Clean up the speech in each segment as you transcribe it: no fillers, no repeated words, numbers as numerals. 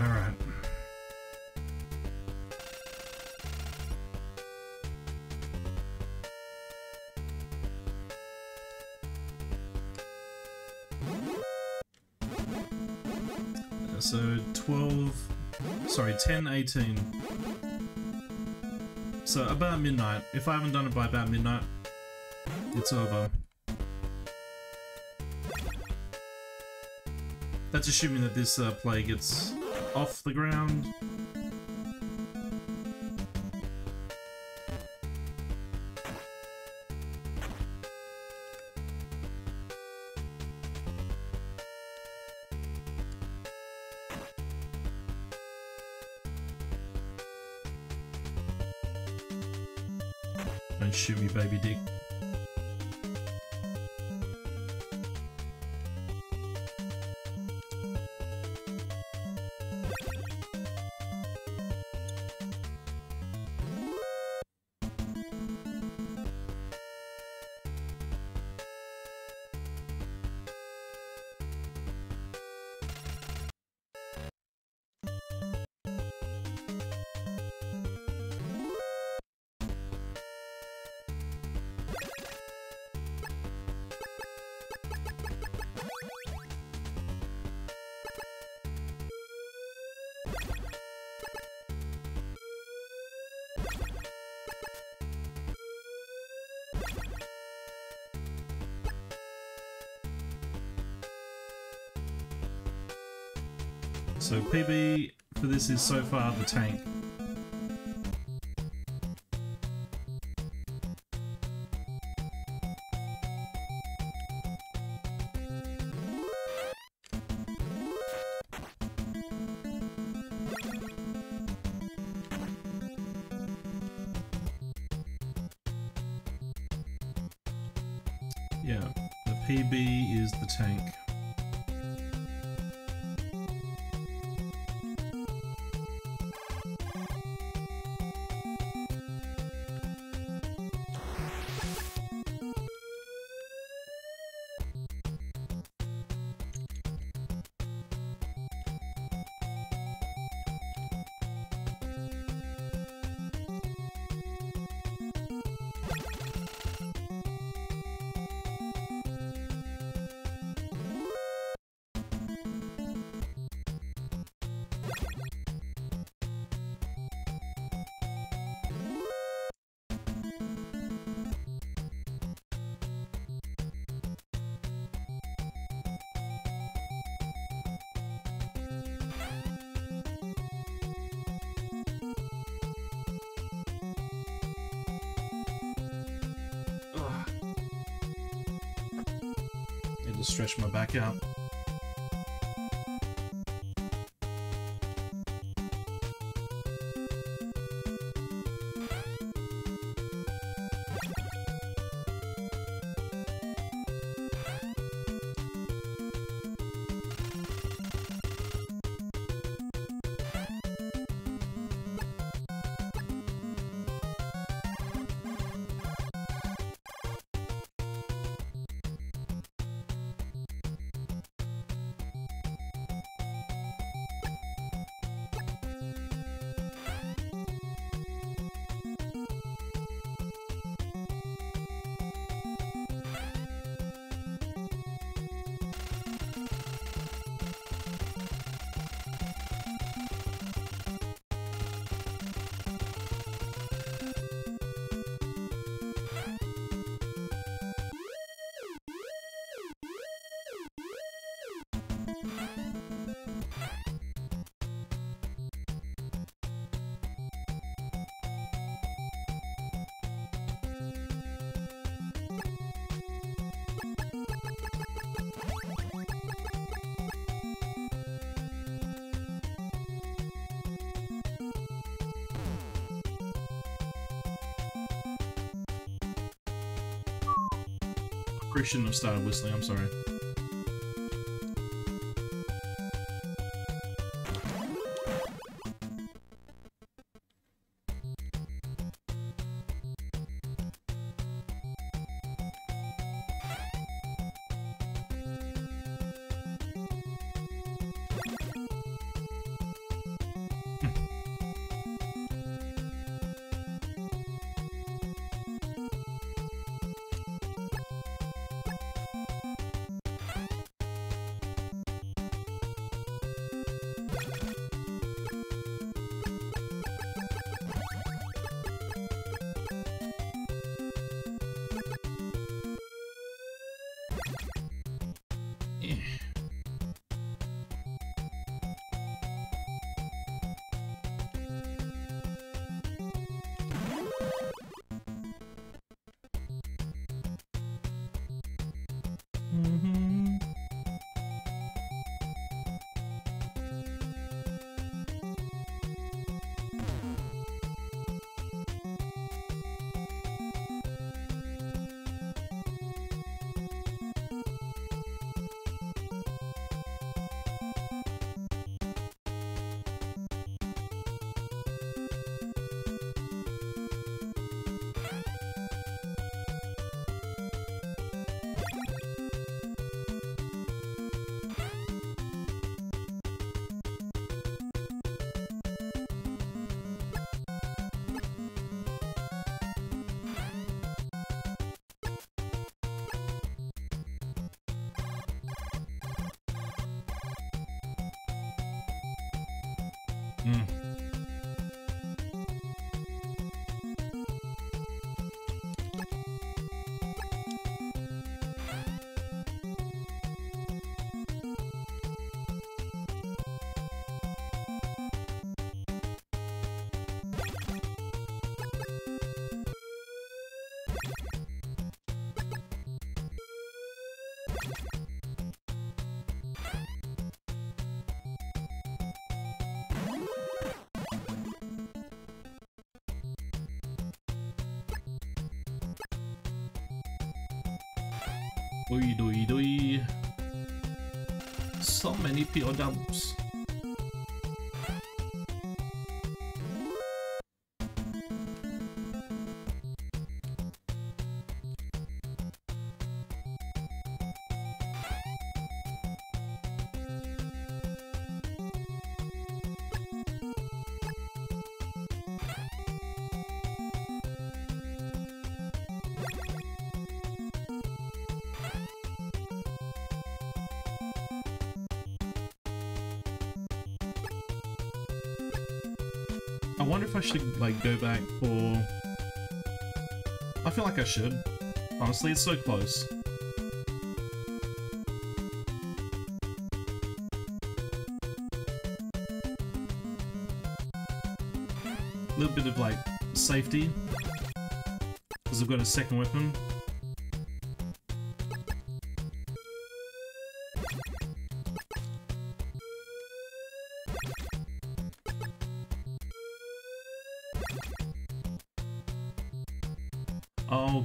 Alright. So 10, 18. So about midnight. If I haven't done it by about midnight, it's over. That's assuming that this play gets off the ground. Don't shoot me, baby dick. So PB for this is so far the tank. Yeah, the PB is the tank. To stretch my back out. I shouldn't have started whistling, I'm sorry. So many PO dumps. I should like go back for... I feel like I should. Honestly, it's so close. A little bit of like safety, because I've got a second weapon.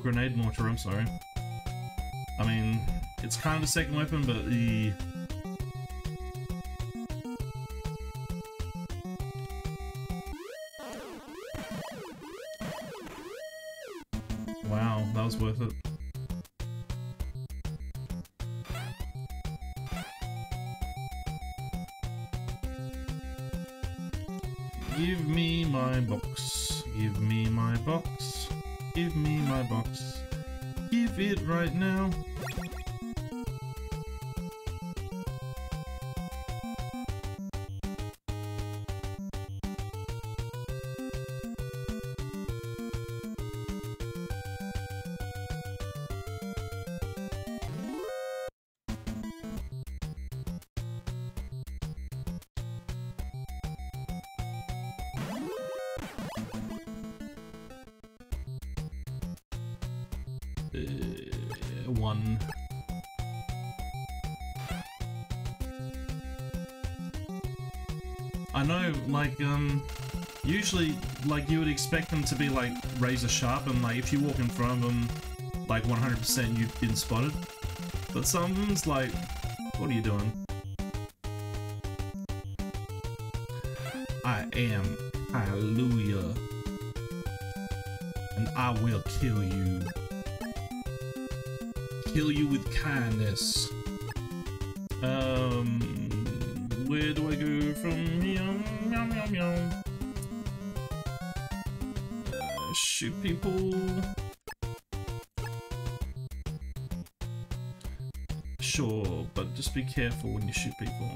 Grenade mortar, I'm sorry. I mean, it's kind of a second weapon, but the... Wow, that was worth it. Give me my box. Give me my box. Give me my box. Give it right now. Usually, like, you would expect them to be, like, razor sharp, and, like, if you walk in front of them, like, 100% you've been spotted. But some of them's like, what are you doing? I am Hallelujah, and I will kill you. Kill you with kindness. Where do I go from here? Shoot people. Sure, but just be careful when you shoot people.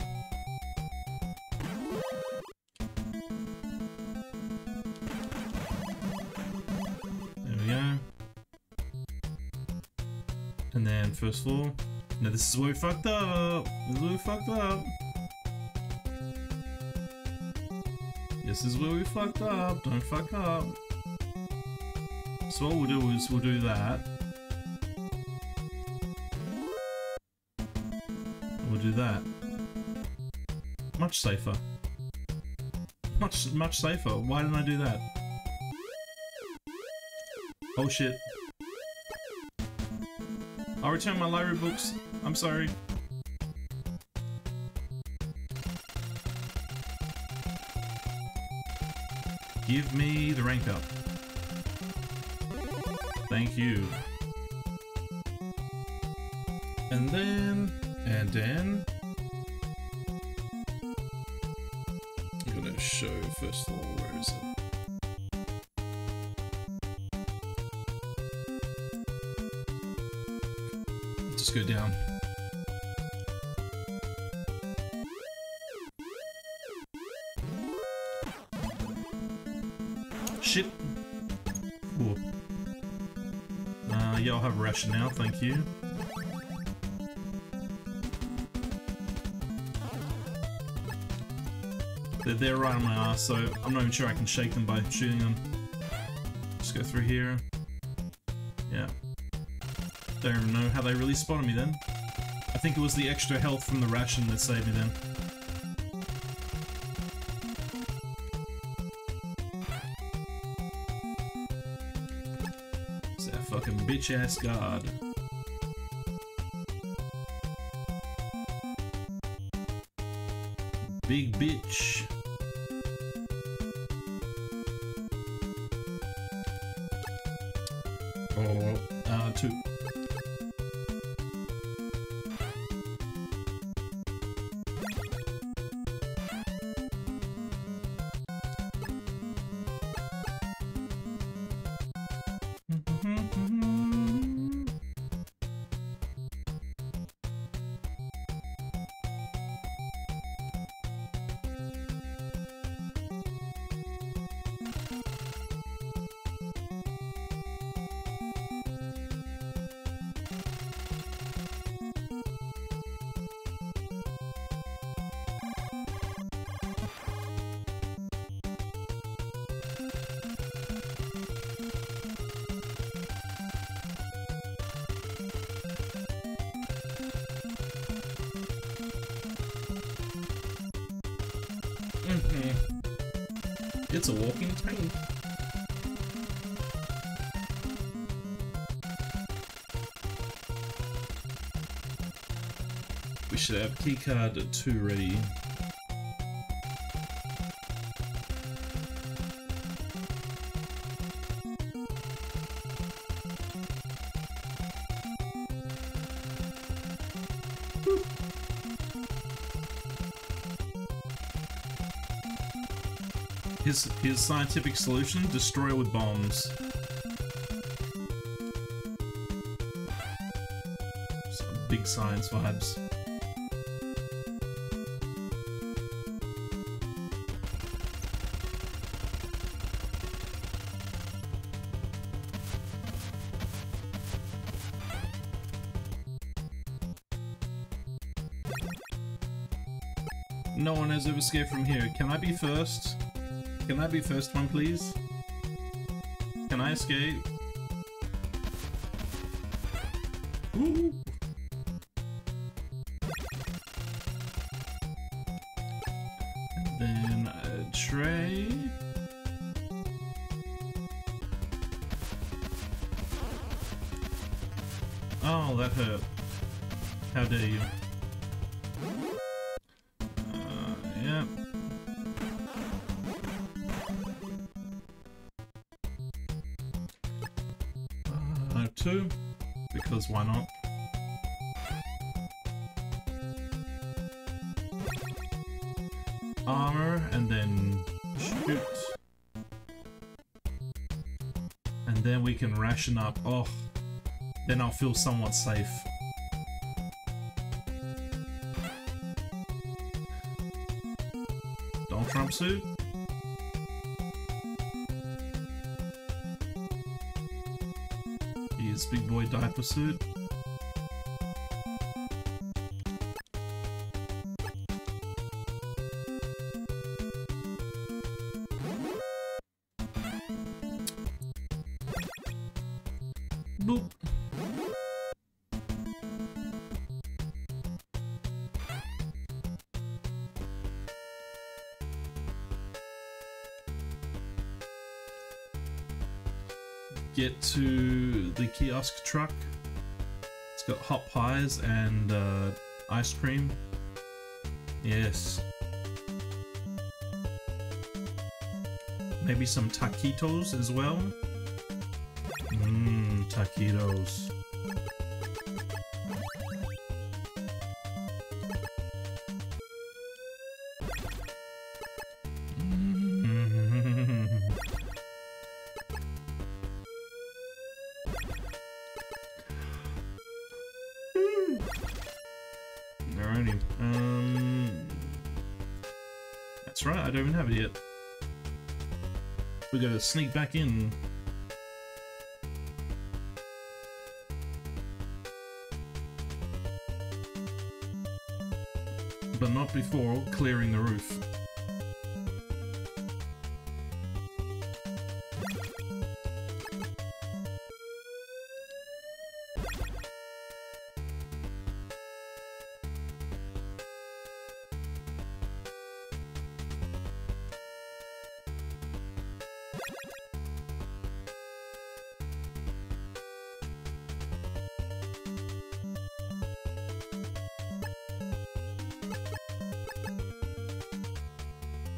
There we go. And then first floor. Now this is where we fucked up. This is where we fucked up. This is where we fucked up. Don't fuck up. So what we'll do is we'll do that. We'll do that. Much safer. Much safer. Why didn't I do that? Oh shit. I'll return my library books. I'm sorry. Give me the rank up. Thank you. And then... I'm gonna show first of all, where is it? Just go down. Shit. Ooh. Yeah, I'll have rationale, thank you. They're right on my ass, so I'm not even sure I can shake them by shooting them. Just go through here. Yeah. Don't even know how they really spotted me then. I think it was the extra health from the ration that saved me then. It's that fucking bitch-ass guard. Big bitch. Two. It's a walking tank. We should have keycard 2 ready. His scientific solution, destroy with bombs. Some big science vibes. No one has ever escaped from here. Can I be first? Can I be first one, please? Can I escape? Ooh. And then a tray. Oh, that hurt. How dare you? Yeah. Because why not? Armor, and then shoot. And then we can ration up. Oh, then I'll feel somewhat safe. Donald Trump suit. Big boy diaper suit. Boop. Get to the kiosk truck. It's got hot pies and ice cream. Yes. Maybe some taquitos as well. Mmm, taquitos. That's right, I don't even have it yet. We gotta sneak back in. But not before clearing the roof.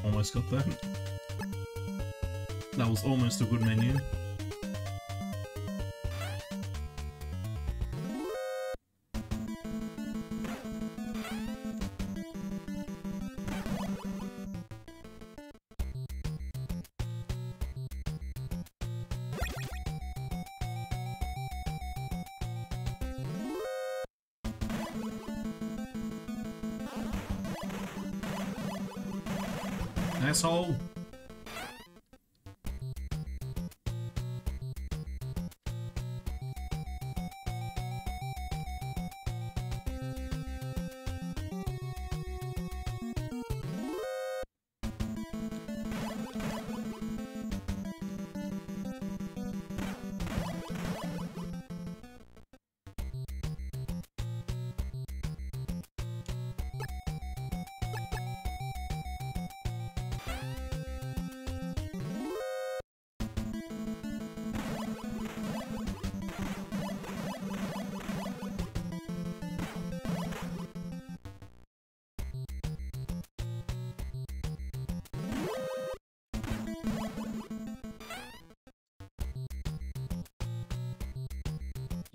Almost got that. That was almost a good menu. Asshole.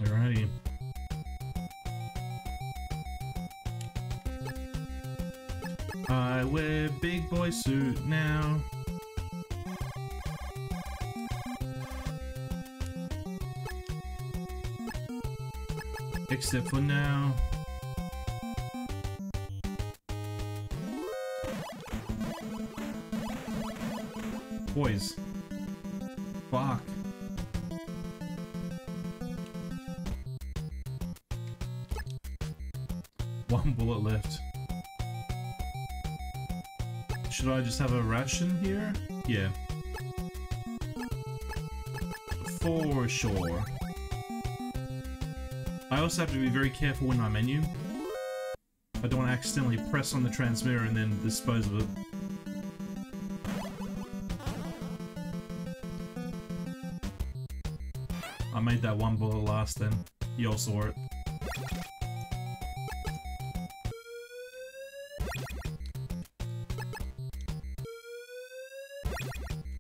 Alrighty. I wear big boy suit now. Except for now. Boys. Fuck. One bullet left. Should I just have a ration here? Yeah. For sure. I also have to be very careful when I menu. I don't want to accidentally press on the transmitter and then dispose of it. I made that one bullet last then. You all saw it.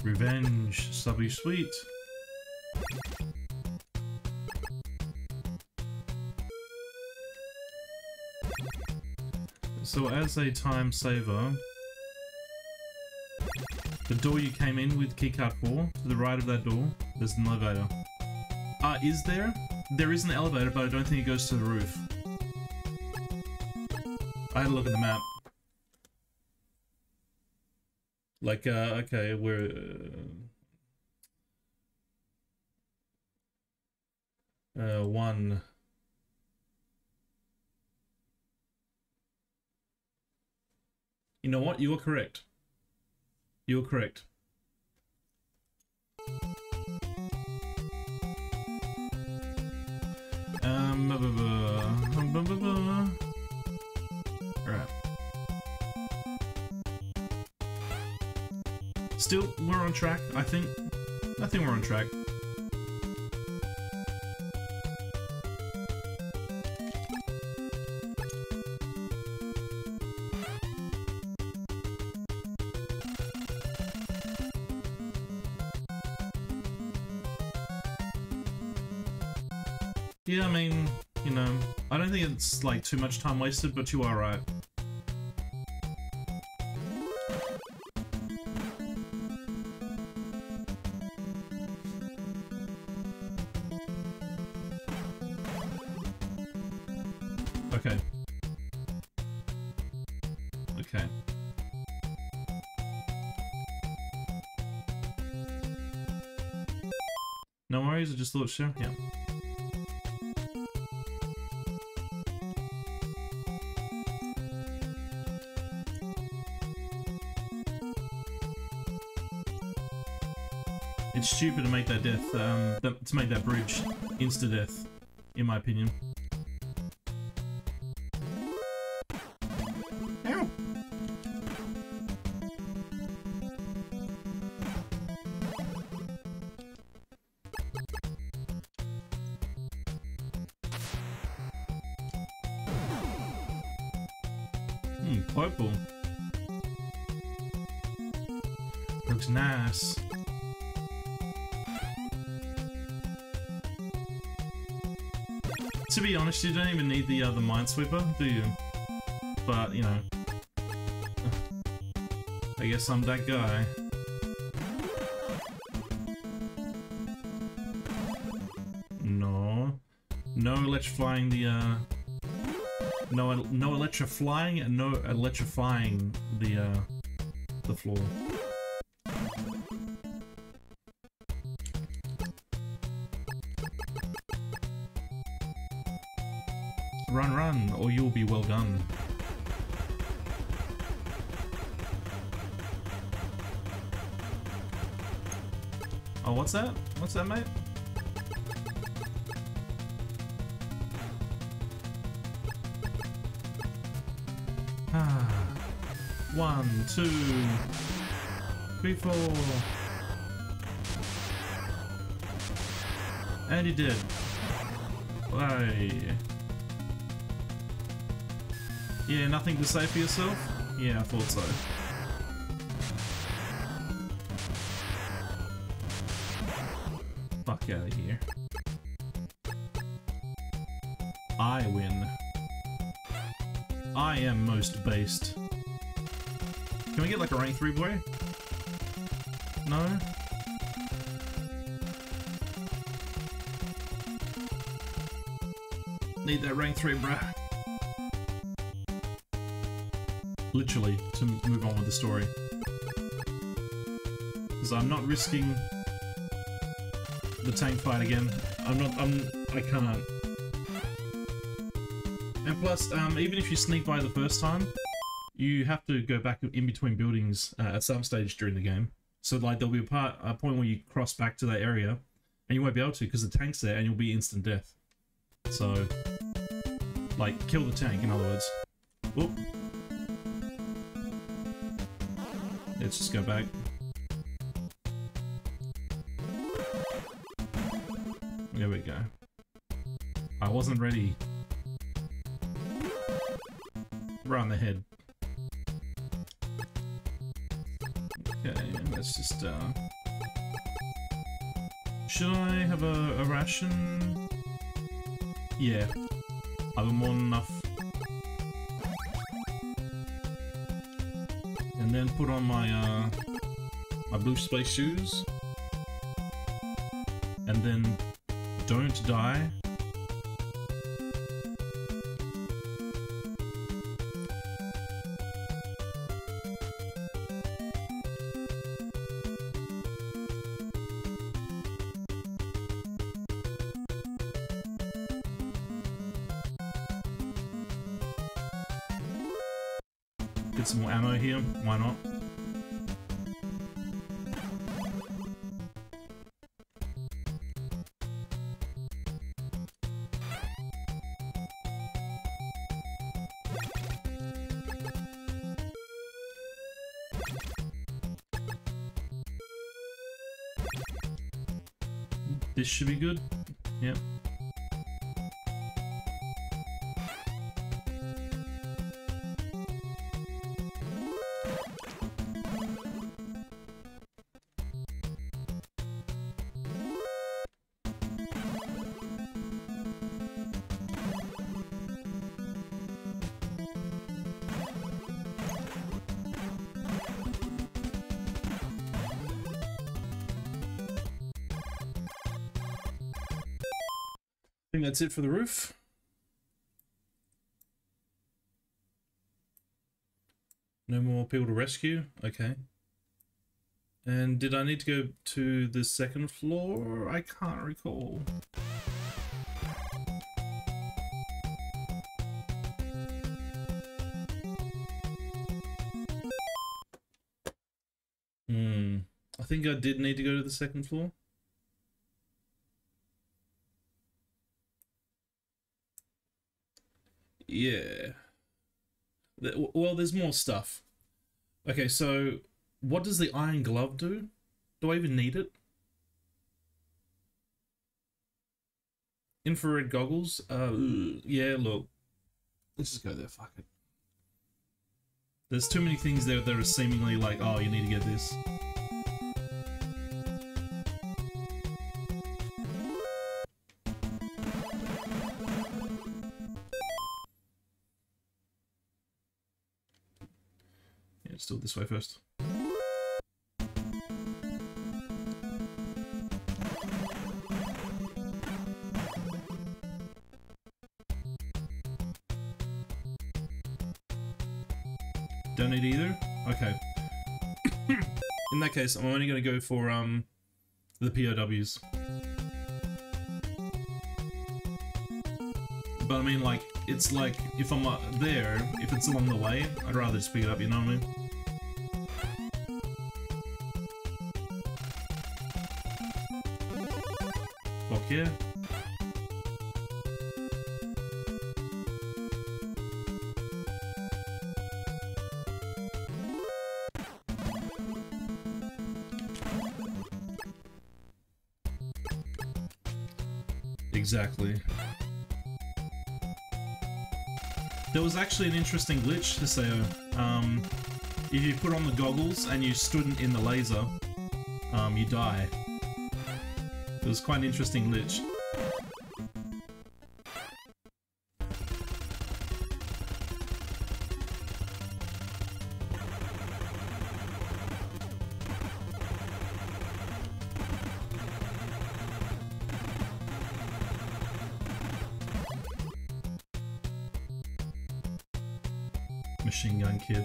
Revenge, subby sweet. So as a time saver, the door you came in with keycard 4, to the right of that door, there's an elevator. Is there? There is an elevator, but I don't think it goes to the roof. I had a look at the map. Like, okay, we're... one. You know what? You are correct. You are correct. Blah, blah, blah. Blah, blah, blah. Still, we're on track, I think. I think we're on track. Yeah, I mean, you know, I don't think it's like too much time wasted, but you are right. No worries, I just thought sure, yeah. It's stupid to make that death, to make that bridge insta-death, in my opinion. Purple. Looks nice. To be honest, you don't even need the other Minesweeper, do you? But, you know, I guess I'm that guy. No electrifying the, No electrifying and no electrifying the floor. Run, run, or you'll be well done. Oh, what's that? What's that, mate? One, two, three, four. And he did. Why? Yeah, nothing to say for yourself? Yeah, I thought so. Fuck out of here. I win. I am most based. Can we get like a rank 3 boy? No? Need that rank 3, bruh. Literally, to move on with the story. Because I'm not risking the tank fight again. I can't. And plus, even if you sneak by the first time, you have to go back in between buildings at some stage during the game. So like there'll be a point where you cross back to that area and you won't be able to because the tank's there and you'll be instant death. So, like, kill the tank in other words. Oop. Let's just go back. There we go. I wasn't ready. Right on the head. Okay, let's just, should I have a ration? Yeah. I've more than enough. And then put on my, my blue space shoes. And then don't die. Get some more ammo here, why not? This should be good, yep. I think that's it for the roof. No more people to rescue. Okay. And did I need to go to the second floor? I can't recall. I think I did need to go to the second floor. Yeah. Well, there's more stuff. Okay, so what does the iron glove do? Do I even need it? Infrared goggles? Yeah, look. Let's just go there, fuck it. There's too many things there that are seemingly like, oh, you need to get this. Let's do it this way first. Don't need either? Okay. In that case, I'm only going to go for the POWs. But I mean, like, it's like, if I'm up there, if it's along the way, I'd rather just pick it up, you know what I mean? Yeah. Exactly. There was actually an interesting glitch, Haseo. If you put on the goggles and you stood in the laser, you die. It was quite an interesting glitch. Machine Gun Kid.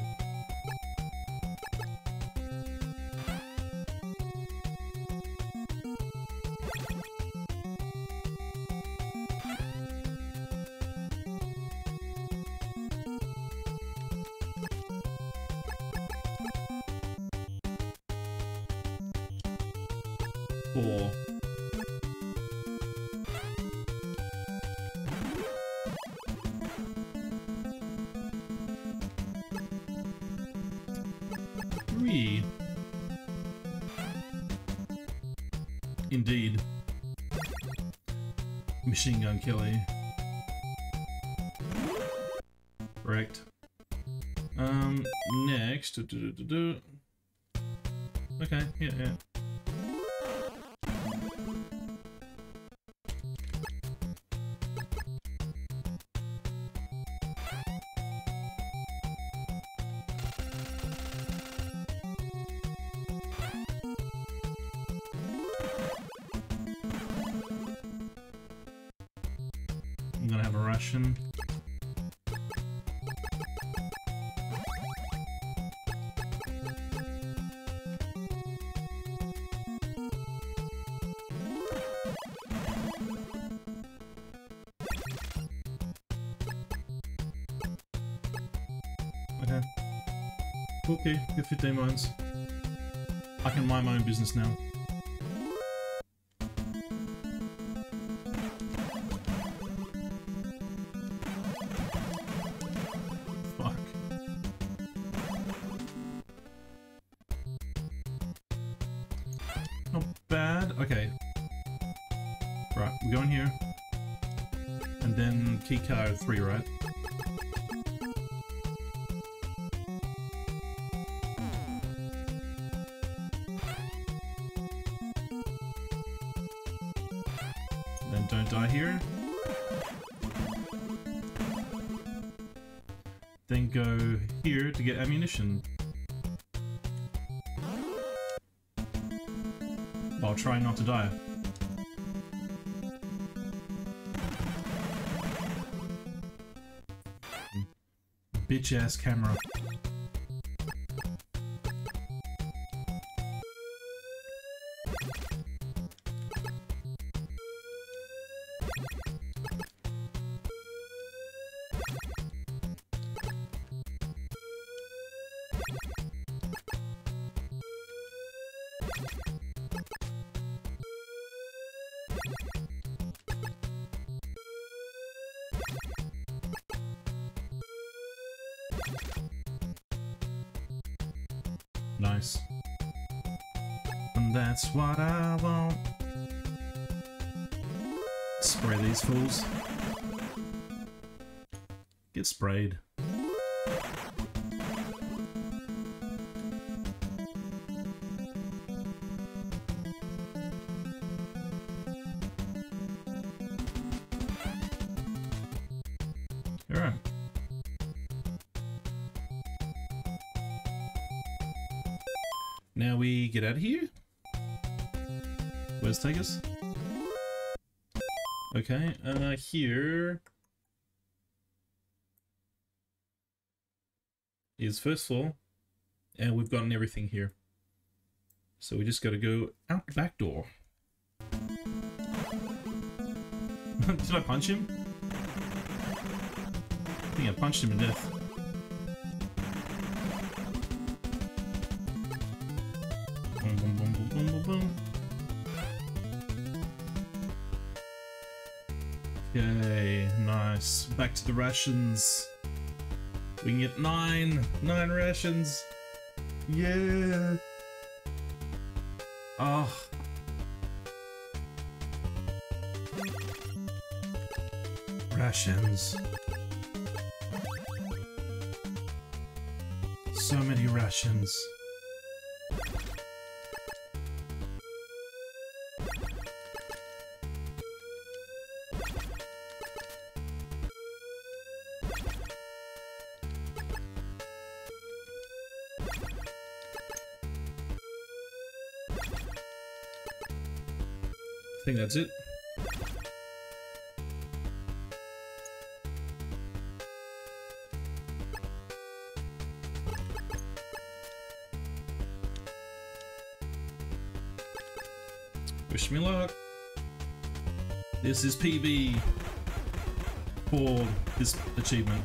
Indeed. Machine Gun Kelly. Correct. Next. Okay, yeah. Okay, get 15 mines. I can mind my own business now. Fuck. Not bad. Okay. Right, we're going here. And then key card 3, right? Here, then go here to get ammunition. I'll try not to die. Bitch ass camera. Nice. And that's what I want. Spray these fools. Get sprayed. Now we get out of here. Where's it take us? Okay, here is first floor, and we've gotten everything here. So we just gotta go out the back door. Did I punch him? I think I punched him to death. Okay, nice. Back to the rations. We can get nine rations. Yeah. Oh. Rations. So many rations. I think that's it. Wish me luck. This is PB for this achievement.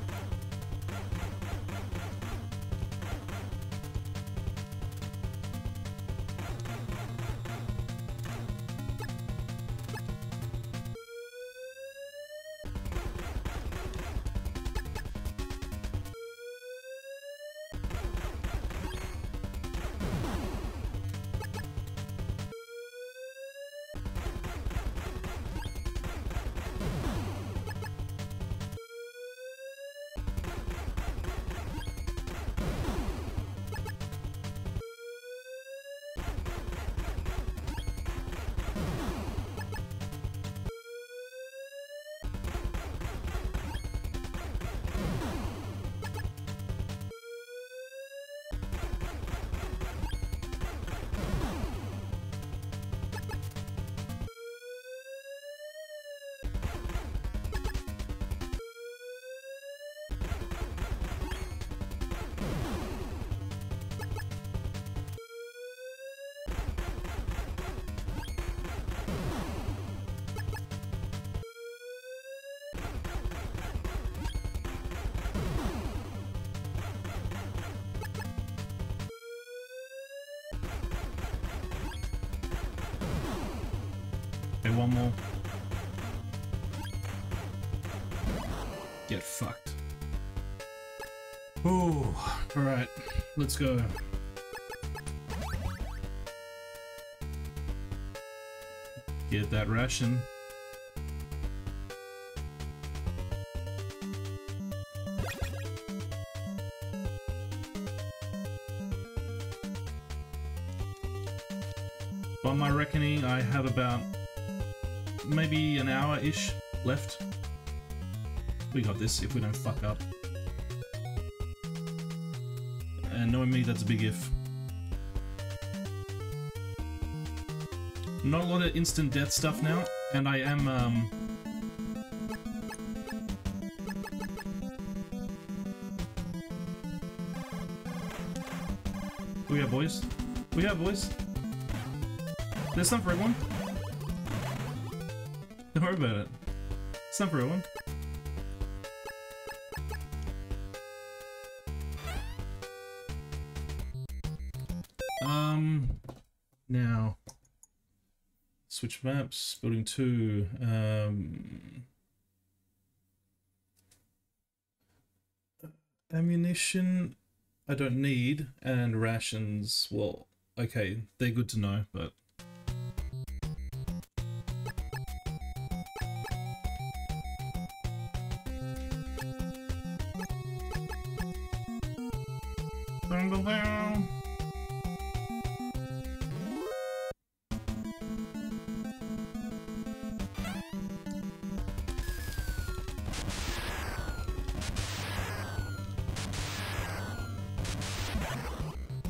Okay, one more. Get fucked. Ooh, alright, let's go. Get that ration. By my reckoning, I have about maybe an hour-ish left. We got this if we don't fuck up. And knowing me, that's a big if. Not a lot of instant death stuff now, and I am, We are boys. We are boys. There's some for everyone. Don't worry about it. It's not for everyone. Now switch maps, building 2. Ammunition I don't need, and rations, well, okay, they're good to know, but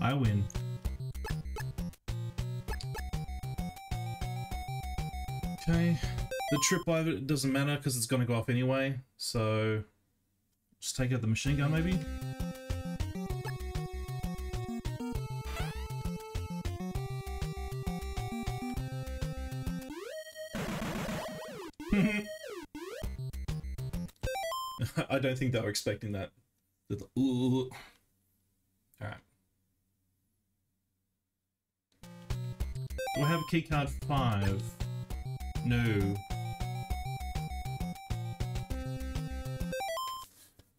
I win. Okay, the tripwire doesn't matter because it's going to go off anyway, so just take out the machine gun maybe? I don't think they were expecting that. Ooh. Alright. Do I have a keycard 5? No.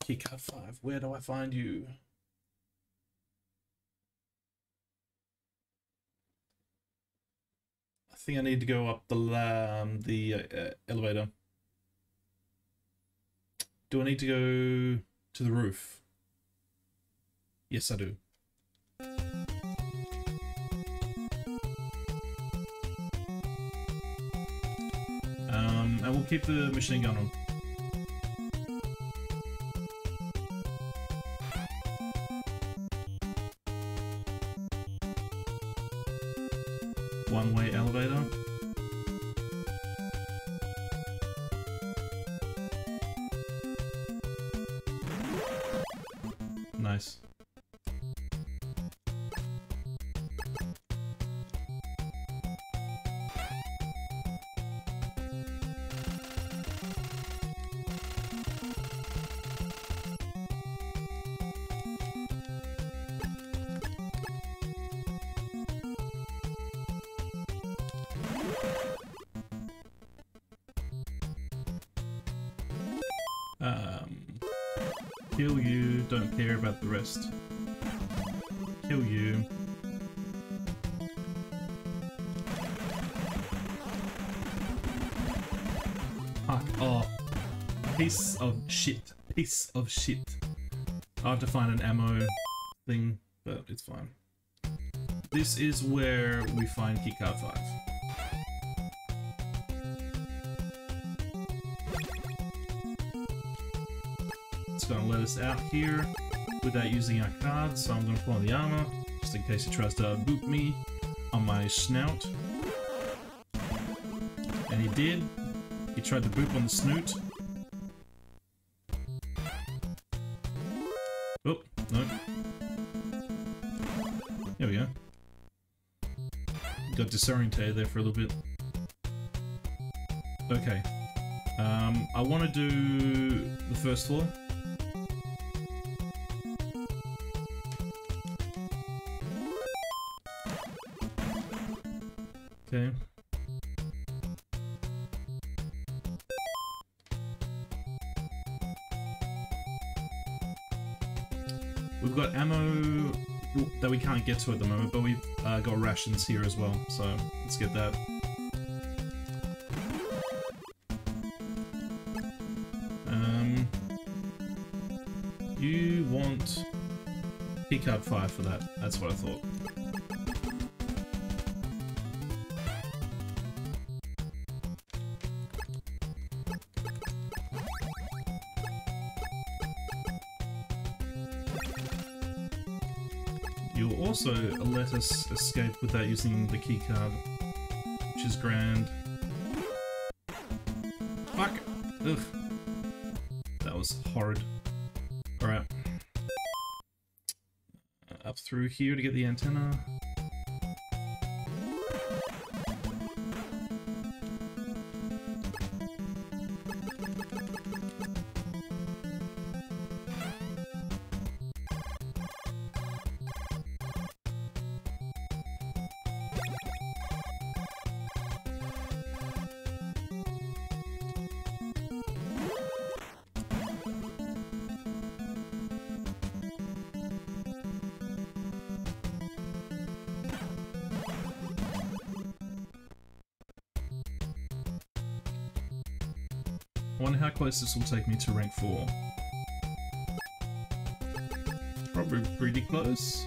Keycard 5, where do I find you? I think I need to go up the elevator. Do I need to go to the roof? Yes, I do. And we'll keep the machine gun on. One-way elevator. Nice. Kill you, don't care about the rest. Kill you. Fuck off. Piece of shit. Piece of shit. I have to find an ammo thing, but it's fine. This is where we find keycard 5. Gonna let us out here without using our cards, so I'm gonna pull on the armor just in case he tries to boop me on my snout. And he did. He tried to boop on the snoot. Oh, no. There we go. Got disorientated there for a little bit. Okay. I want to do the first floor. Okay. We've got ammo that we can't get to at the moment, but we've got rations here as well, so let's get that. You want keycard 5 for that, that's what I thought. Also let us escape without using the key card, which is grand. Fuck! Ugh. That was horrid. Alright. Up through here to get the antenna. I wonder how close this will take me to rank 4. Probably pretty close.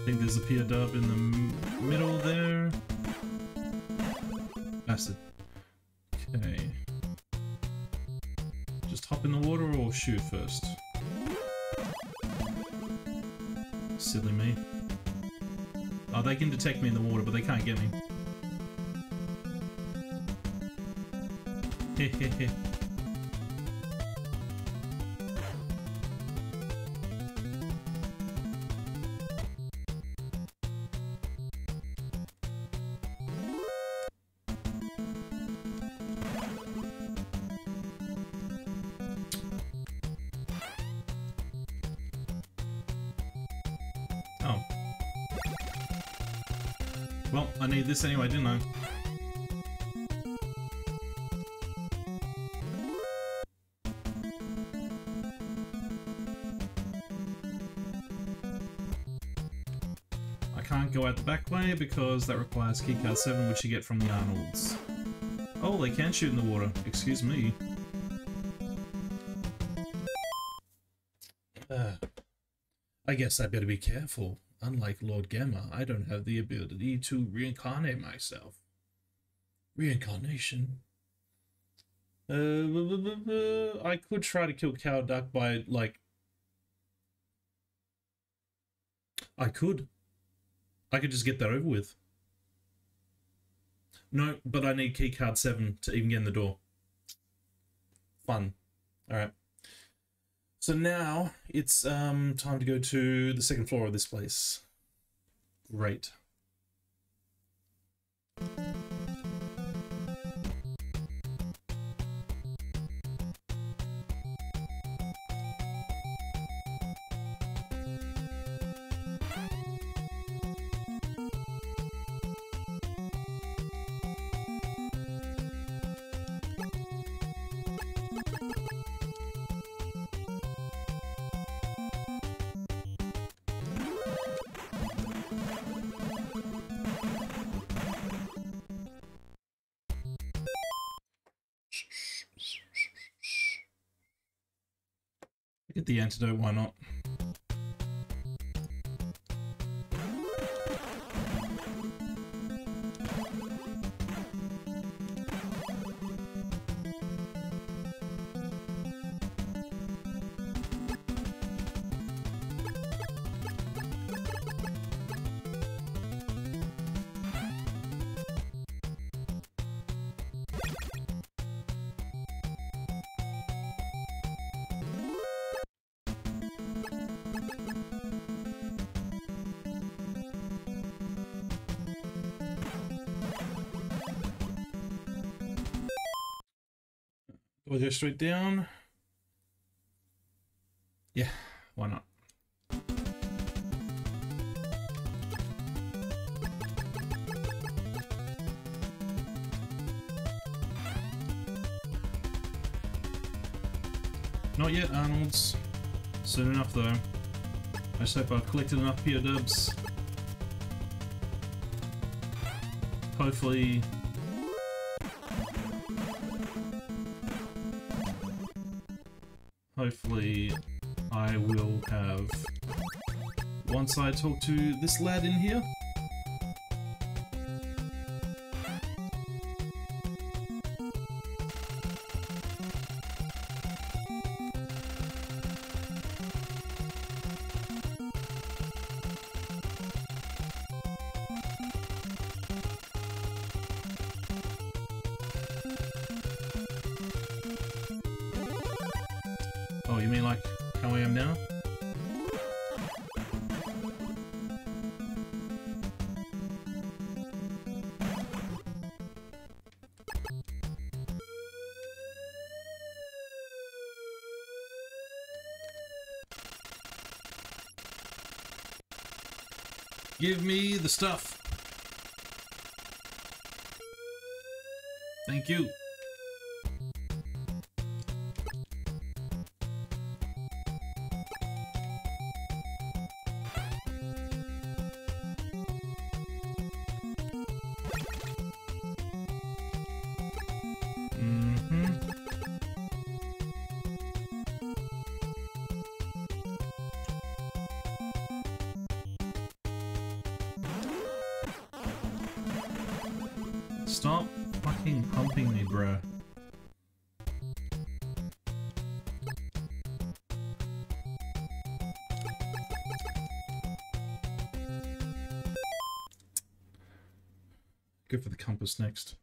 I think there's a pier dub in the middle there. Acid. Okay. Just hop in the water or shoot first? Silly me. Oh, they can detect me in the water, but they can't get me. Hehehe. Well, I need this anyway, didn't I? I can't go out the back way because that requires keycard 7, which you get from the Arnolds. Oh, they can shoot in the water. Excuse me. I guess I better be careful. Unlike Lord Gamma, I don't have the ability to reincarnate myself. Reincarnation? I could try to kill Cowduck by, like... I could just get that over with. No, but I need keycard 7 to even get in the door. Fun. Alright. So now it's time to go to the second floor of this place. Great. Get the antidote, why not? We'll go straight down. Yeah, why not? Not yet, Arnolds. Soon enough, though. I just hope I've collected enough PO dubs. Hopefully. Hopefully I will have, once I talk to this lad in here. Oh, you mean like how I am now? Give me the stuff. Thank you. Stop fucking pumping me, bruh. Go for the compass next.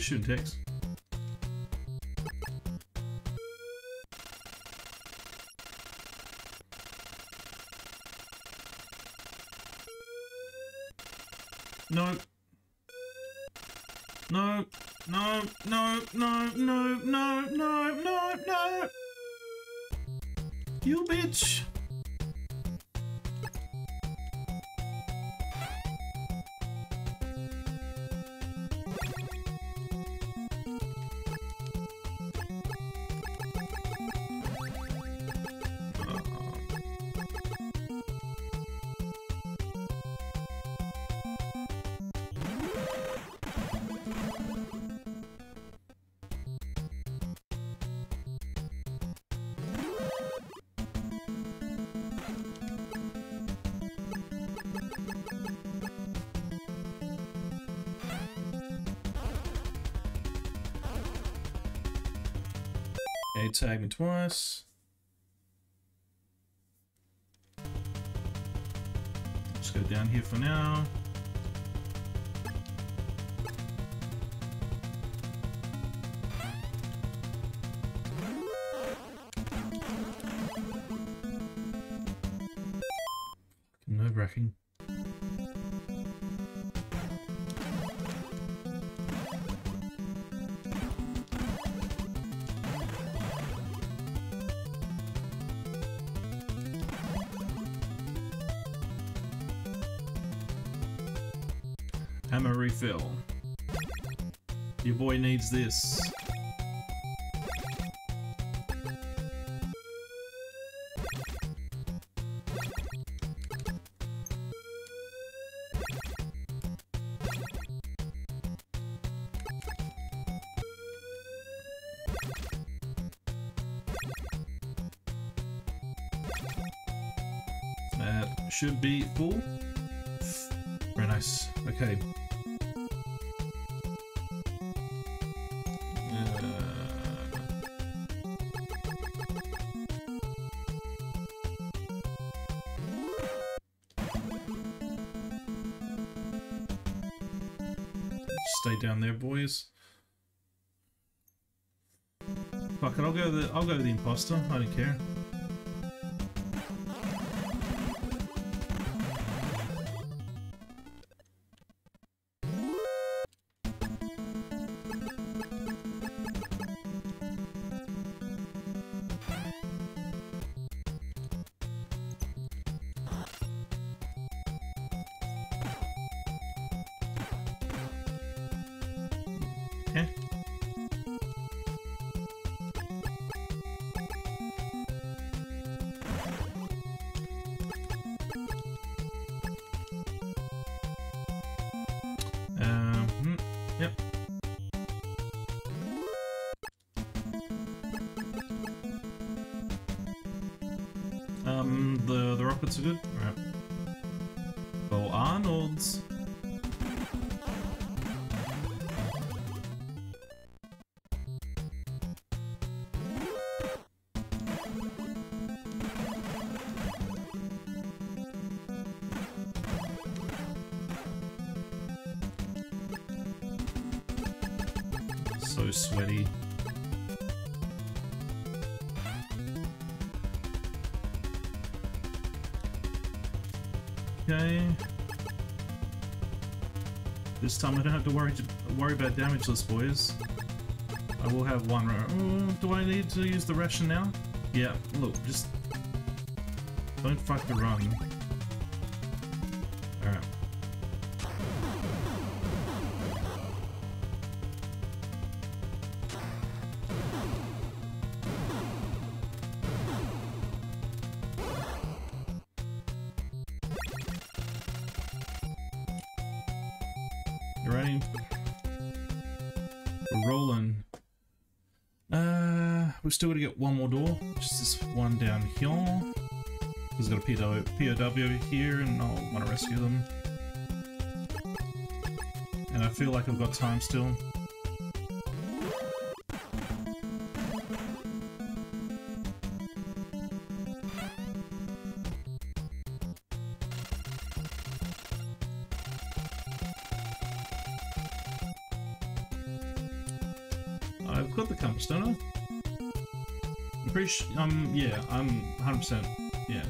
Shooting ticks. No. No. No. No. No. No. No. No. No. No. You bitch. They tagged me twice. Let's go down here for now. Nerve-wracking. Hammer refill. Your boy needs this. That should be full. Very nice. Okay. Stay down there, boys. Fuck it, I'll go the imposter. I don't care. Yep. The rockets are good? Alright. Oh, Arnold's. So sweaty. Okay. This time I don't have to worry about damage lists, boys. I will have one row. Do I need to use the ration now? Yeah, look, just don't fuck the run. Alright. Ready? We're rolling. We're still gonna get one more door, just this one down here. There's got a POW here, and I'll want to rescue them. And I feel like I've got time still. I've got the compass, don't I? I'm pretty sure, yeah, I'm 100%, yeah.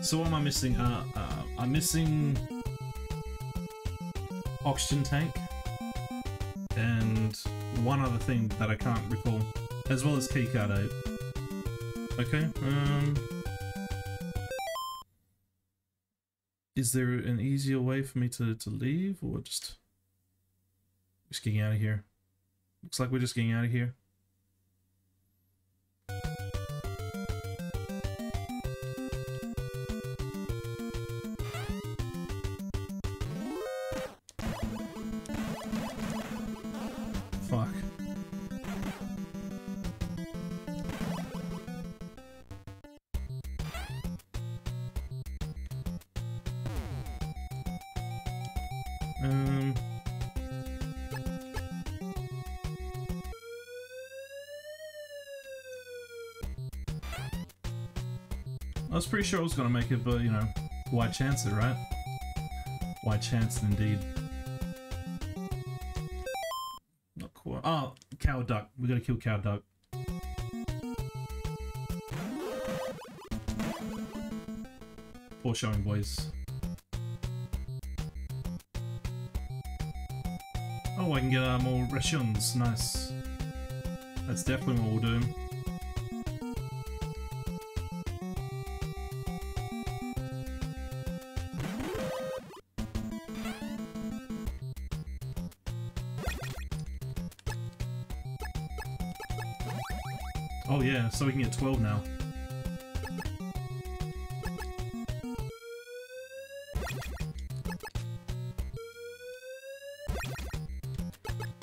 So what am I missing? I'm missing oxygen tank and one other thing that I can't recall, as well as keycard 8. Okay, is there an easier way for me to leave, or just getting out of here? Looks like we're just getting out of here. Fuck. I was pretty sure I was gonna make it, but you know, why chance it, right? Why chance it indeed? Not quite. Oh, cow duck. We gotta kill cow duck. Poor showing, boys. Oh, I can get more rations. Nice. That's definitely what we'll do. Oh yeah, so we can get 12 now.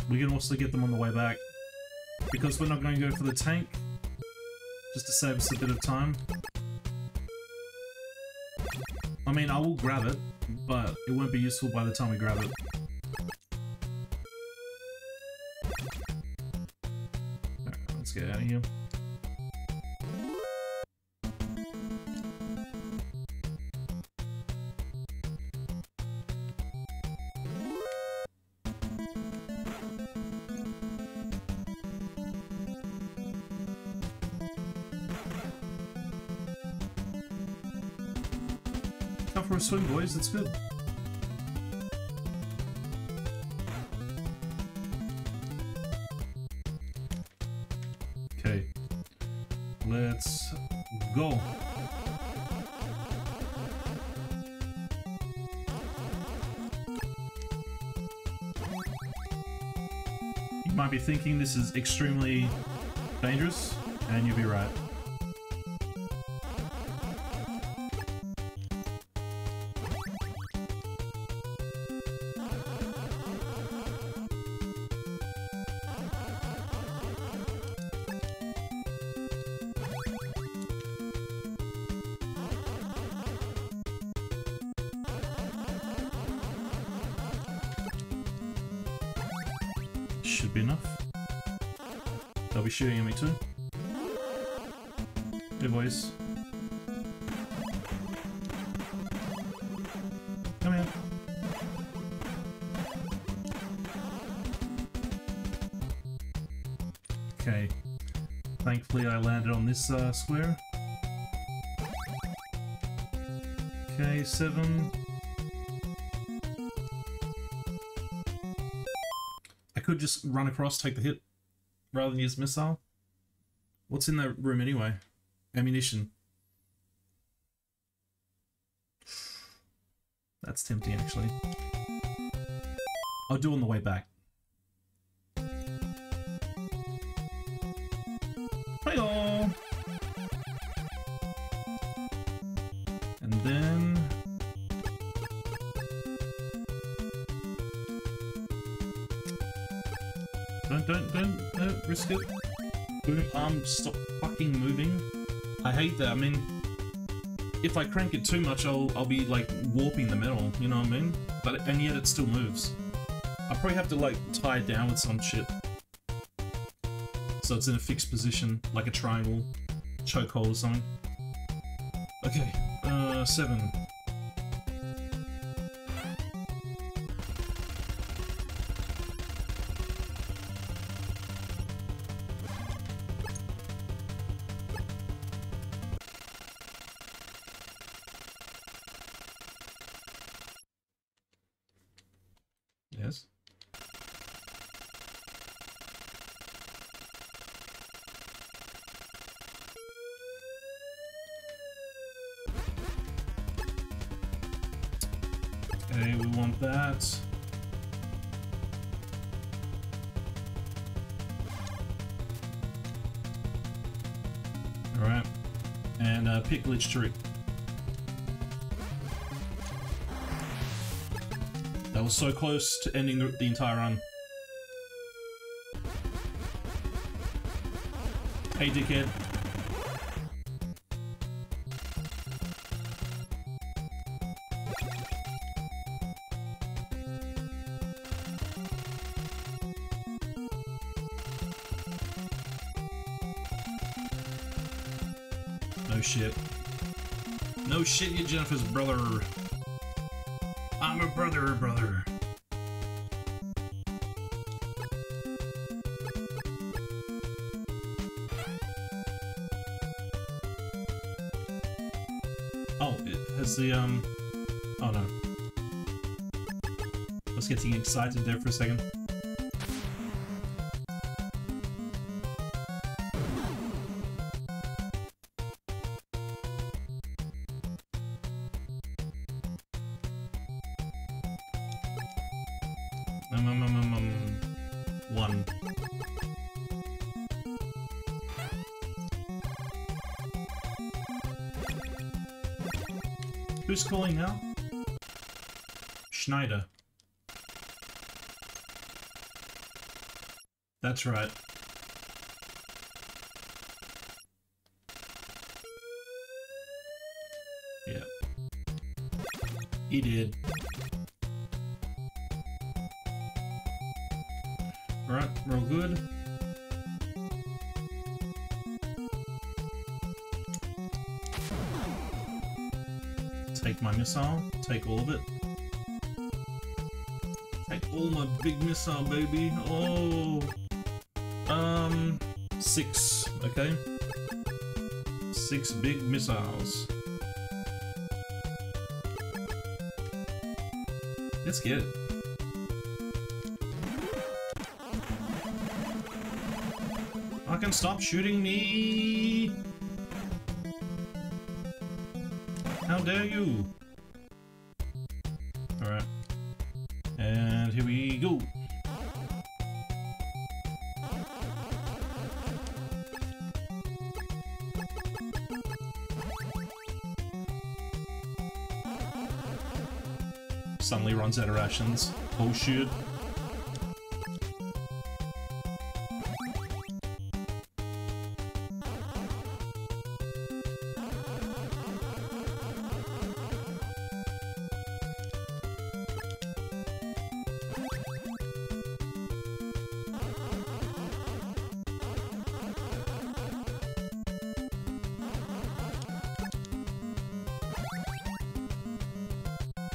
We can also get them on the way back, because we're not going to go for the tank, just to save us a bit of time. I mean, I will grab it, but it won't be useful by the time we grab it. Alright, let's get out of here. For a swim, boys, that's good. Okay, let's go. You might be thinking this is extremely dangerous, and you'll be right. Should be enough. They'll be shooting at me too. Good boys. Come here. Okay. Thankfully I landed on this square. Okay, 7. I could just run across, take the hit, rather than use missile. What's in that room anyway? Ammunition. That's tempting, actually. I'll do it on the way back. Hi-oh! And then... Don't risk it. Boom, stop fucking moving. I hate that, I mean... If I crank it too much, I'll be, like, warping the metal, you know what I mean? But, and yet it still moves. I probably have to, like, tie it down with some shit. So it's in a fixed position, like a triangle, chokehold or something. Okay, 7. Pick glitch trick. That was so close to ending the entire run. Hey, dickhead. Shit, you're Jennifer's brother. I'm a brother. Oh, it has the, oh no. I was getting excited there for a second. Who's calling now? Schneider. That's right. Yeah. He did. Alright, real good. Take my missile, take all of it. Take all my big missile, baby. Oh! 6, okay. 6 big missiles. Let's get it. Fucking stop shooting me! How dare you! Alright. And here we go! Suddenly runs out of rations. Oh shit!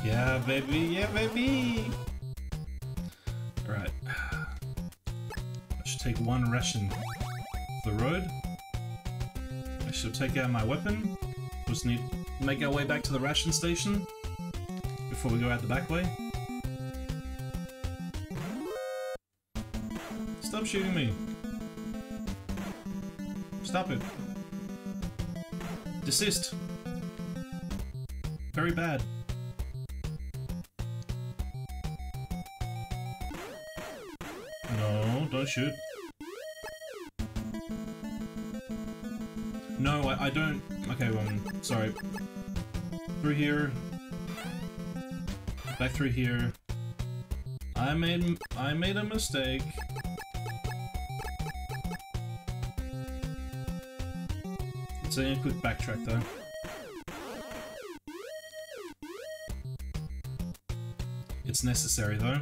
Yeah, baby! Alright. I should take one ration off the road. I should take out my weapon. Just need make our way back to the ration station before we go out the back way. Stop shooting me. Stop it. Desist. Very bad. No, don't shoot. No, I don't... Okay, well, sorry. Through here. Back through here. I made a mistake. So you could backtrack though. It's necessary though.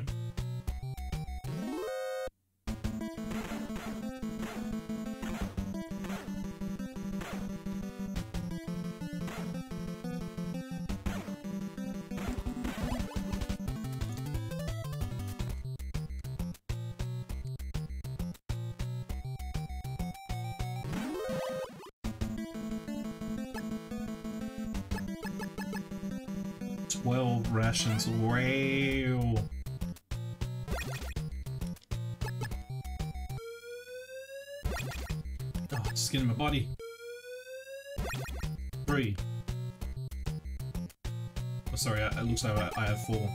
Wow. Oh, skin in my body. 3. Oh, sorry, it looks like I have 4.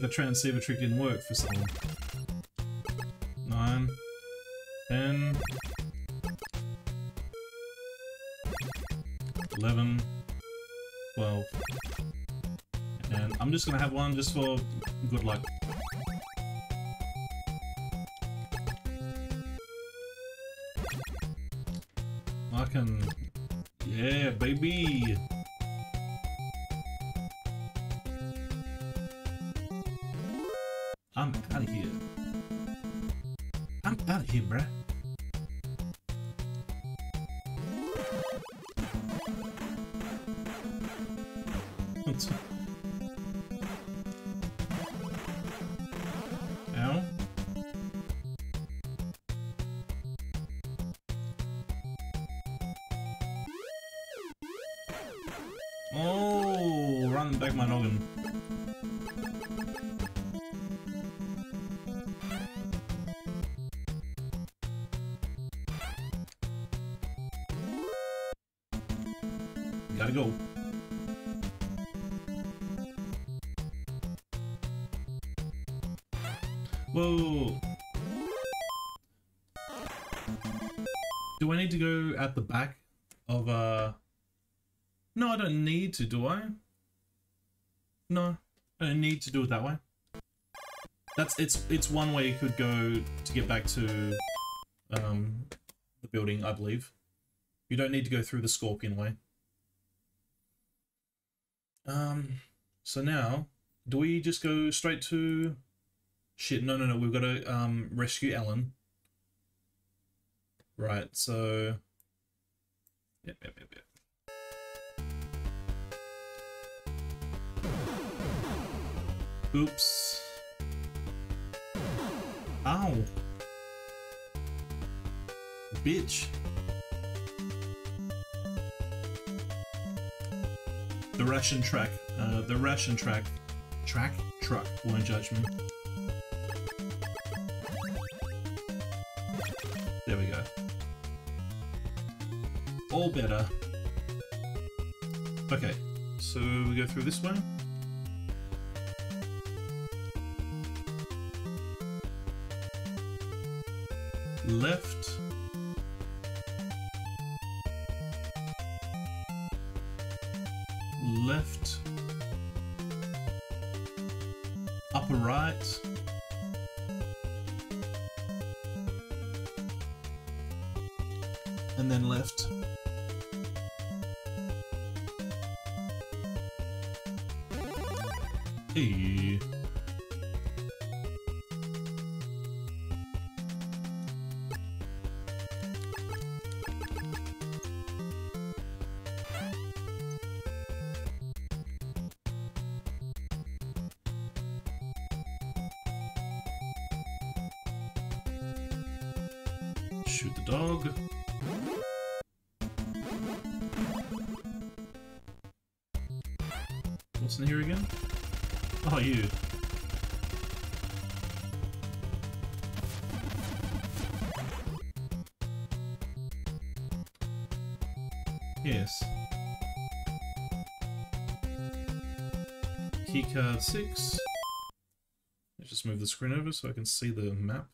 The transceiver trick didn't work for someone. 9, 10, 11, 12. And I'm just gonna have one just for good luck. I can... Yeah, baby! Here, bruh. Ow. Oh, run back my noggin. Go. Whoa. Do I need to go at the back of No, I don't need to, do I? No, I don't need to do it that way. That's it's one way you could go to get back to the building, I believe. You don't need to go through the scorpion way. So now, do we just go straight to... Shit, no, we've got to, rescue Ellen. Right, so... Yep. Oops. Ow. Bitch. The ration track, truck won't judge me. There we go. All better. Okay, so we go through this way. Left. Upper right. And then left. Hey. Shoot the dog. What's in here again? Oh, you. Yes. Keycard 6. Let's just move the screen over so I can see the map.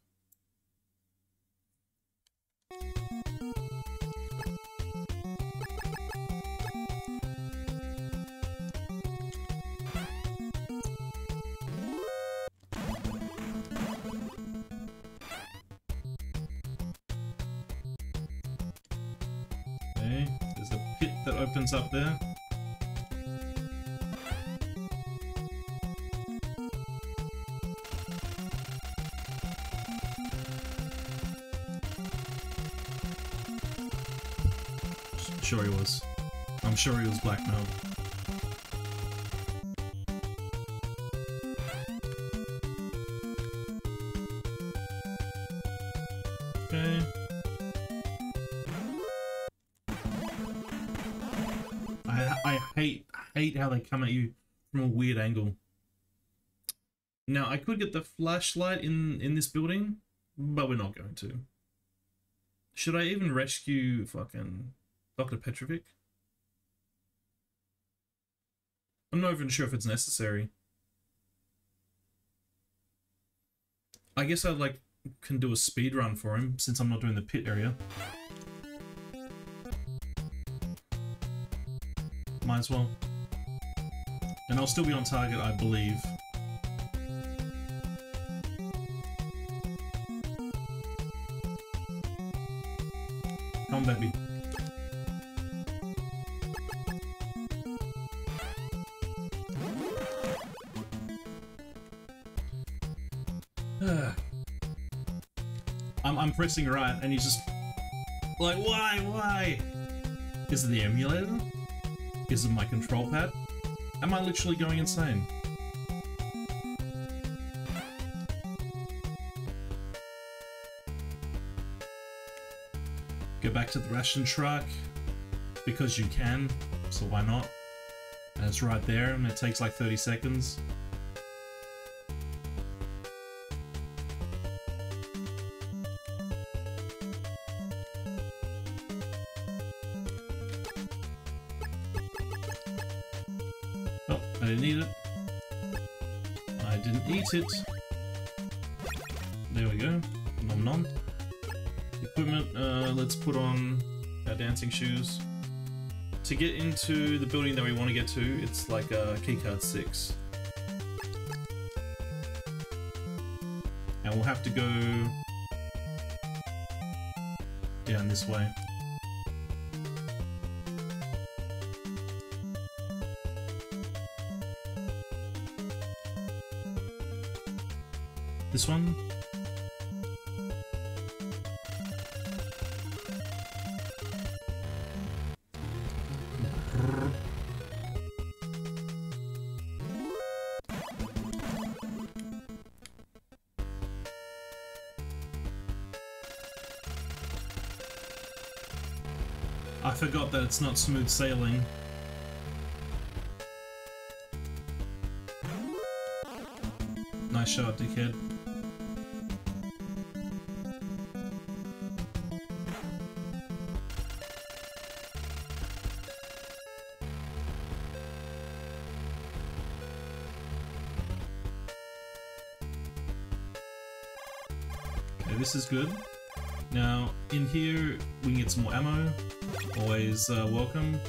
There's a pit that opens up there. Sure he was. I'm sure he was blackmailed. Okay. I hate how they come at you from a weird angle. Now, I could get the flashlight in this building, but we're not going to. Should I even rescue fucking Dr. Petrovic? I'm not even sure if it's necessary. I guess I can do a speed run for him since I'm not doing the pit area. Might as well. And I'll still be on target, I believe. Come on, baby. I'm pressing right, and he's just like, why? Is it the emulator? Is it my control pad? Am I literally going insane? Go back to the ration truck, because you can, so why not? And it's right there, and it takes like 30 seconds. I didn't eat it. I didn't eat it. There we go. Nom nom. Equipment, let's put on our dancing shoes. To get into the building that we want to get to, it's like keycard 6. And we'll have to go down this way. This one. I forgot that it's not smooth sailing. Nice shot, dickhead. This is good. Now, in here, we can get some more ammo. Always welcome.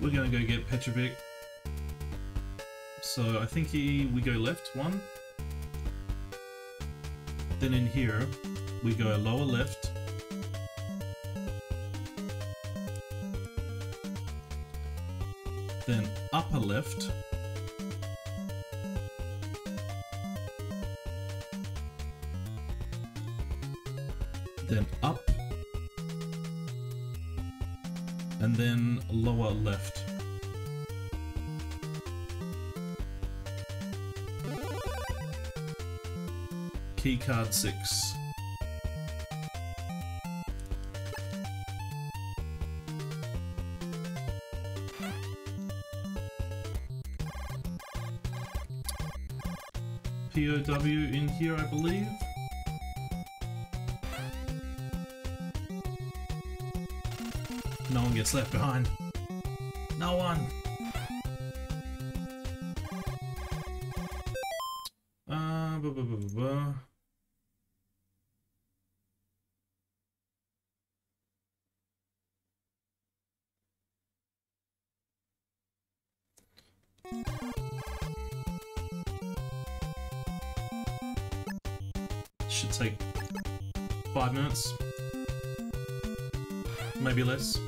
We're gonna go get Petrovic. So I think we go left, one. Then in here, we go a lower left. Then upper left. Then up. And then lower left. Keycard 6. POW in here, I believe. No one gets left behind. No one! Should take 5 minutes. Maybe less.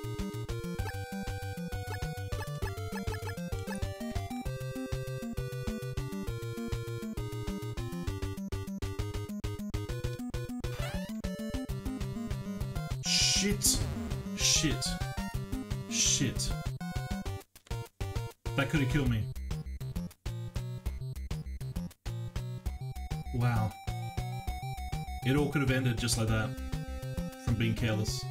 Shit. That could have killed me. Wow. It all could have ended just like that, from being careless.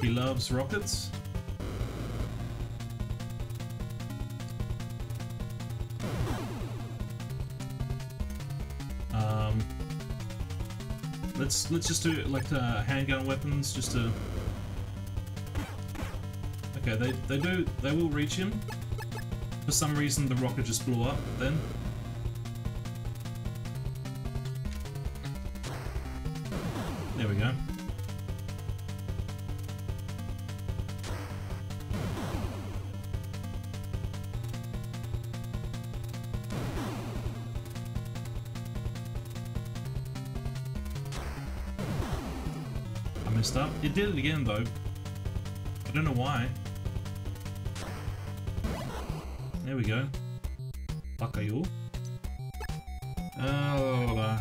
He loves rockets. Let's just do like the handgun weapons, just to. Okay, they will reach him. For some reason, the rocket just blew up. Then. There we go. Up. It did it again though. I don't know why. There we go. Bakayo.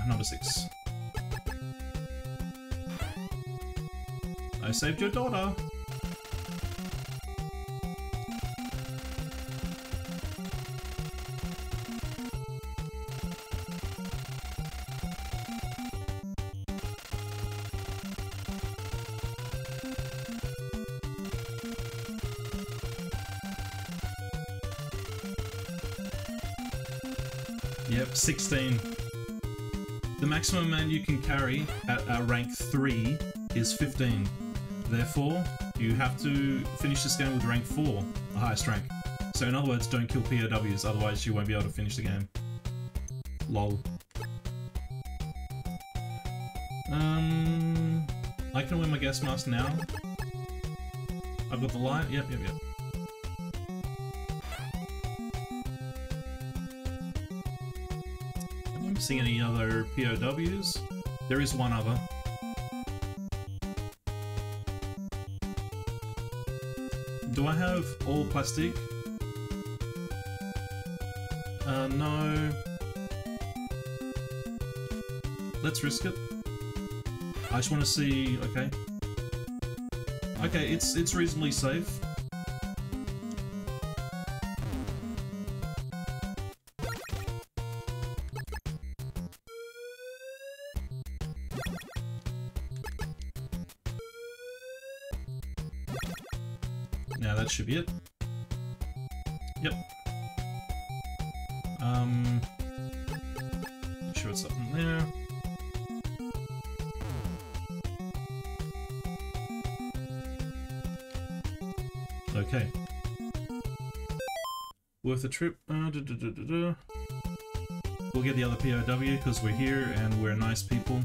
Number 6. I saved your daughter. Yep, 16. The maximum man you can carry at rank 3 is 15. Therefore, you have to finish this game with rank 4, the highest rank. So in other words, don't kill POWs, otherwise you won't be able to finish the game. Lol. I can wear my gas mask now. I've got the light. Yep. Seeing any other POWs? There is one other. Do I have all plastic? No. Let's risk it. I just want to see. Okay. Okay, it's reasonably safe. Now that should be it. Yep. Make sure it's up in there. Okay. Worth a trip. We'll get the other POW because we're here and we're nice people.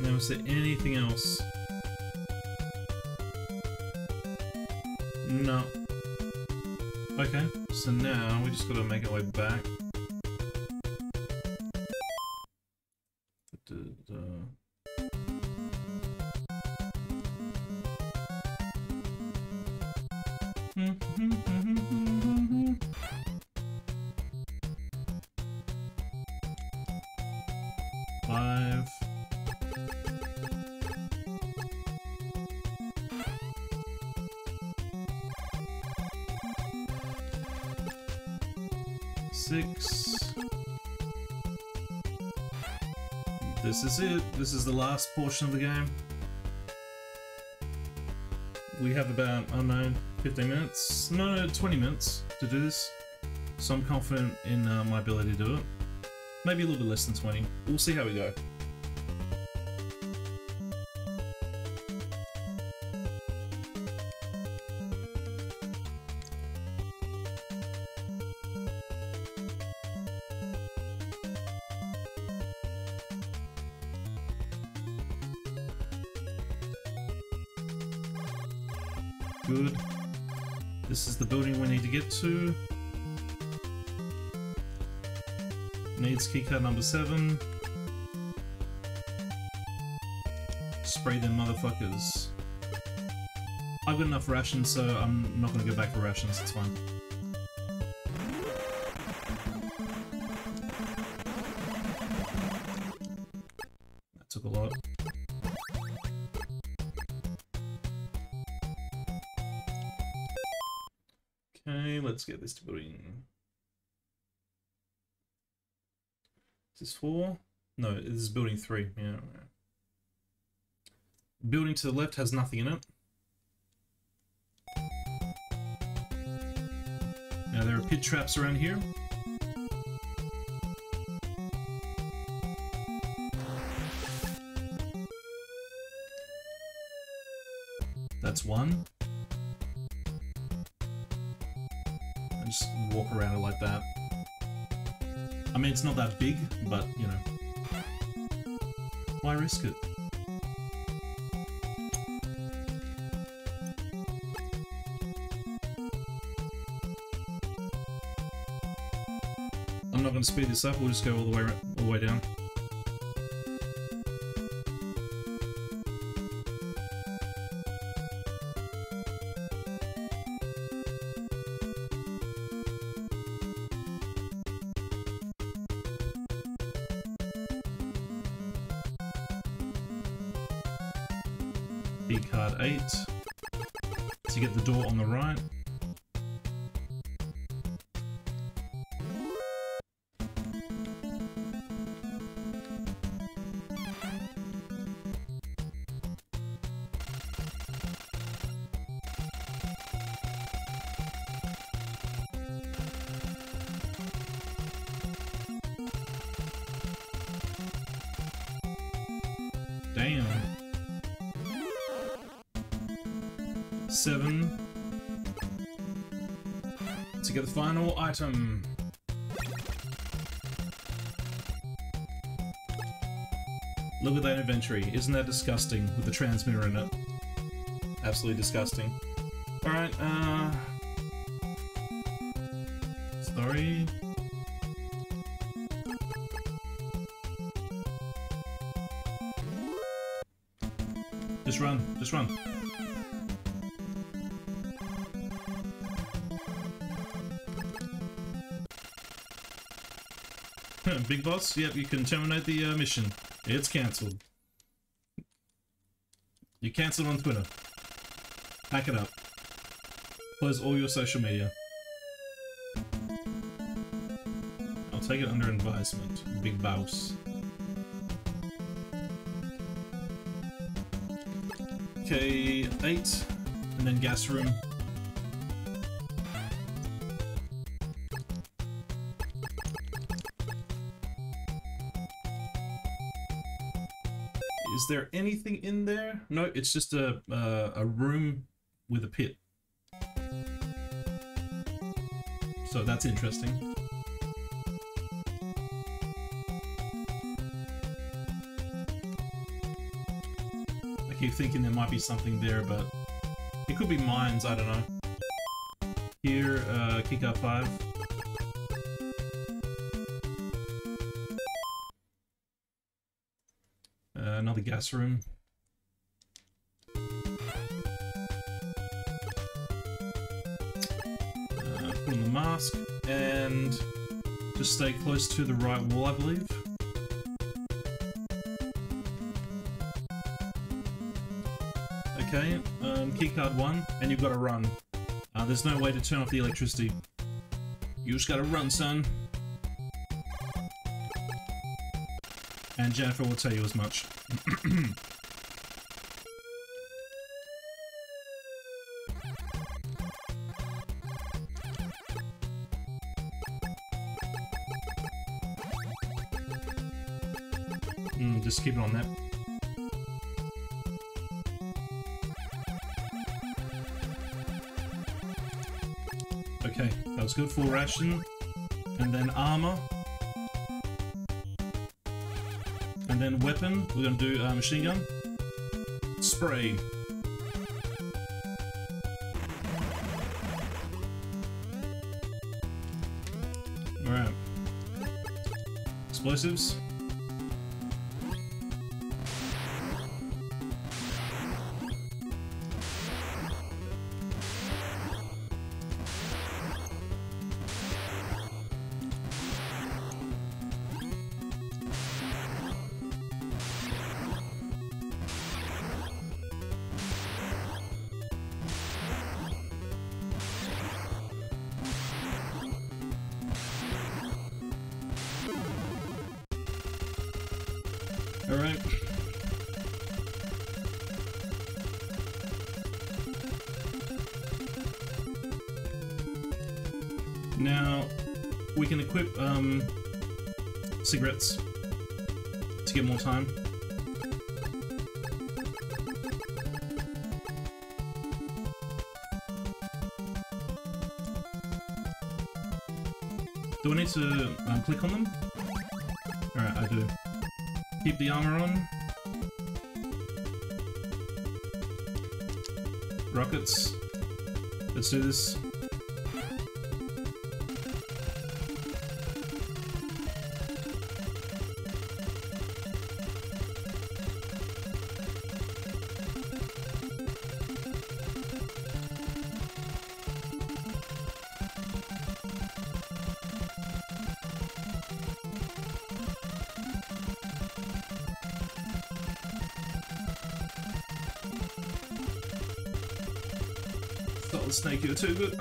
Now, is there anything else? No. Okay, so now we just gotta make our way back. This is it. This is the last portion of the game. We have about, I don't know, 15 minutes? No, 20 minutes to do this. So I'm confident in my ability to do it. Maybe a little bit less than 20. We'll see how we go. Good. This is the building we need to get to. Needs keycard number 7. Spray them motherfuckers. I've got enough rations, so I'm not gonna go back for rations, it's fine. That took a lot. Let's get this to building. Is this 4? No, this is building 3. Yeah. Building to the left has nothing in it. Now there are pit traps around here. That's one. Just walk around it like that. I mean, it's not that big, but you know, why risk it? I'm not going to speed this up. We'll just go all the way down. Card 8 to get the door on the right. Damn. 7 to get the final item. Look at that inventory. Isn't that disgusting with the transmitter in it? Absolutely disgusting. Alright, sorry. Just run, just run. Big boss? Yep, you can terminate the mission. It's cancelled. You cancelled on Twitter. Pack it up. Close all your social media. I'll take it under advisement, big boss. Okay, 8, and then gas room. Is there anything in there? No, it's just a room with a pit. So that's interesting. I keep thinking there might be something there, but it could be mines, I don't know. Here, kick up 5. Another gas room. Put on the mask and just stay close to the right wall, I believe. Okay, keycard 1, and you've got to run. There's no way to turn off the electricity. You just got to run, son. And Jennifer will tell you as much. Just keep it on that. Okay, that was good. Full ration. And then armor. And then weapon, we're going to do machine gun. Spray. Alright. Explosives. Cigarettes to get more time. Do I need to click on them? Alright, I do. Keep the armor on. Rockets. Let's do this. Snake, you're too good.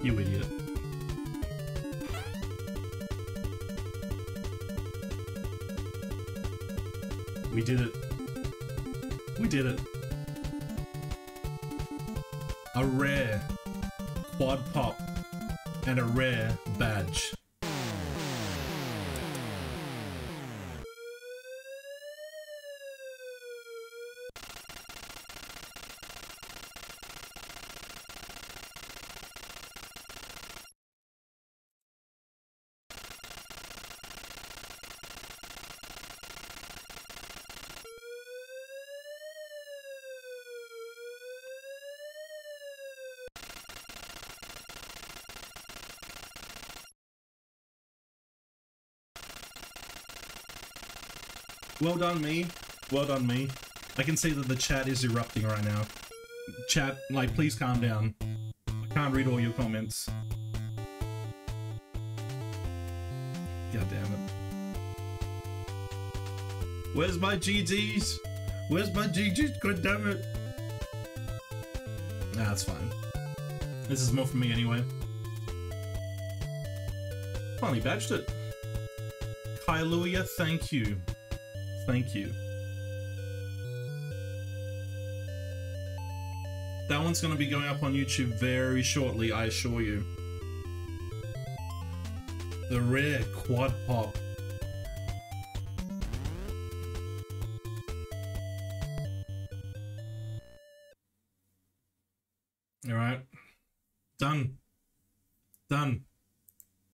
You idiot. We did it. We did it. A rare quad pop and a rare badge. Well done me. Well done me. I can see that the chat is erupting right now. Chat, like, please calm down. I can't read all your comments. God damn it. Where's my GG's? Where's my GG's? God damn it. Nah, that's fine. This is more for me anyway. Finally badged it. Hallelujah, thank you. Thank you. That one's going to be going up on YouTube very shortly, I assure you. The rare quad pop. Alright. Done. Done.